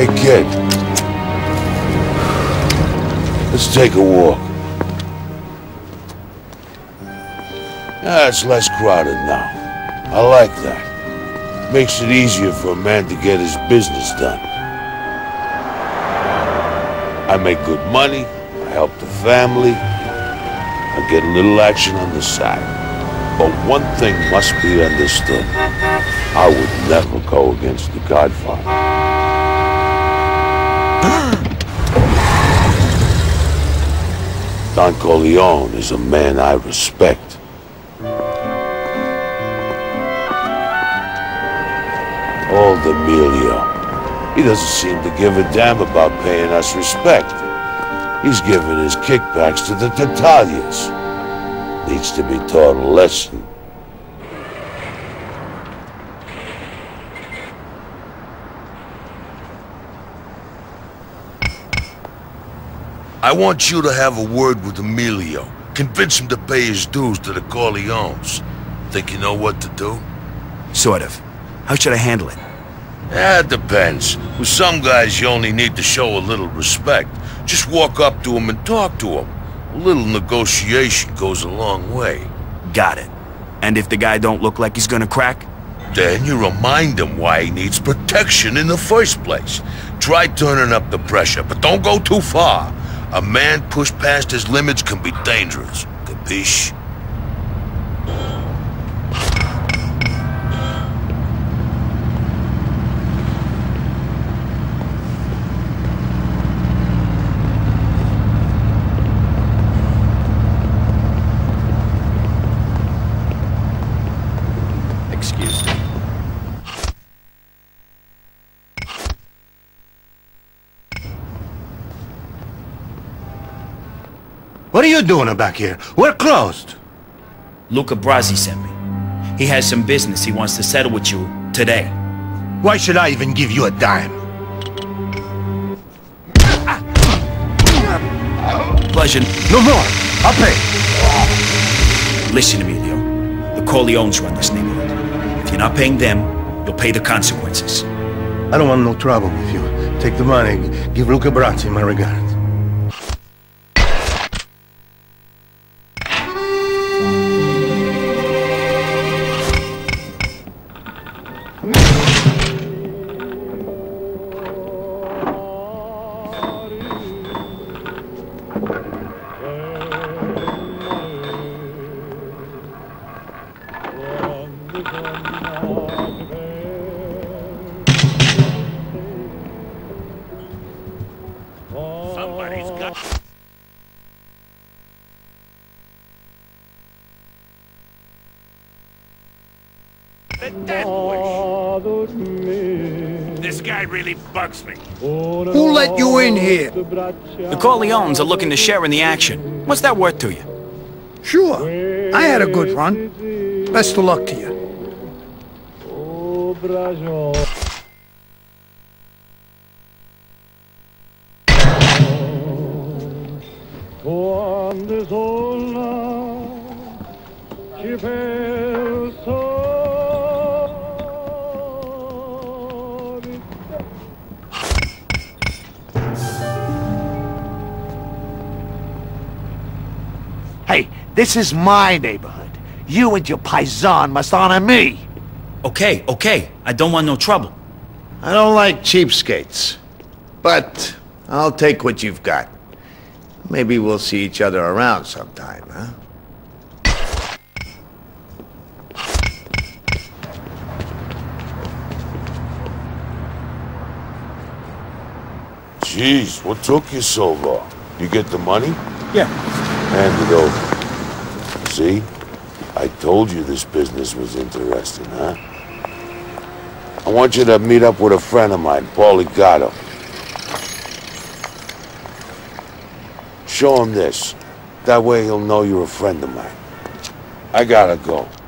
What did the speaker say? Hey, kid. Let's take a walk. Ah, it's less crowded now. I like that. Makes it easier for a man to get his business done. I make good money, I help the family, I get a little action on the side. But one thing must be understood. I would never go against The Godfather. Don Corleone is a man I respect. Old Emilio. He doesn't seem to give a damn about paying us respect. He's giving his kickbacks to the Tattaglias. Needs to be taught a lesson. I want you to have a word with Emilio. Convince him to pay his dues to the Corleones. Think you know what to do? Sort of. How should I handle it? Yeah, it depends. With some guys, you only need to show a little respect. Just walk up to them and talk to them. A little negotiation goes a long way. Got it. And if the guy don't look like he's gonna crack? Then you remind him why he needs protection in the first place. Try turning up the pressure, but don't go too far. A man pushed past his limits can be dangerous. Capisce? What are you doing back here? We're closed. Luca Brasi sent me. He has some business he wants to settle with you today. Why should I even give you a dime? Pleasure. No more. I'll pay. Listen to me, Leo. The Corleones run this neighborhood. If you're not paying them, you'll pay the consequences. I don't want no trouble with you. Take the money. Give Luca Brasi my regards. This guy really bugs me. Who let you in here? The Corleones are looking to share in the action. What's that worth to you? Sure. I had a good run. Best of luck to you. Hey, this is my neighborhood. You and your paisan must honor me. Okay, okay. I don't want no trouble. I don't like cheapskates, but I'll take what you've got. Maybe we'll see each other around sometime, huh? Jeez, what took you so long? You get the money? Yeah. Hand it over. See? I told you this business was interesting, huh? I want you to meet up with a friend of mine, Paul Gatto. Show him this. That way he'll know you're a friend of mine. I gotta go.